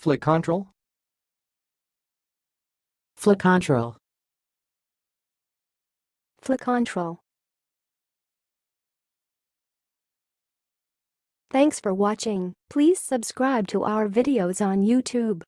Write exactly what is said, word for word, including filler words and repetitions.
FLOWCONTROL. FLOWCONTROL. FLOWCONTROL. Thanks for watching. Please subscribe to our videos on YouTube.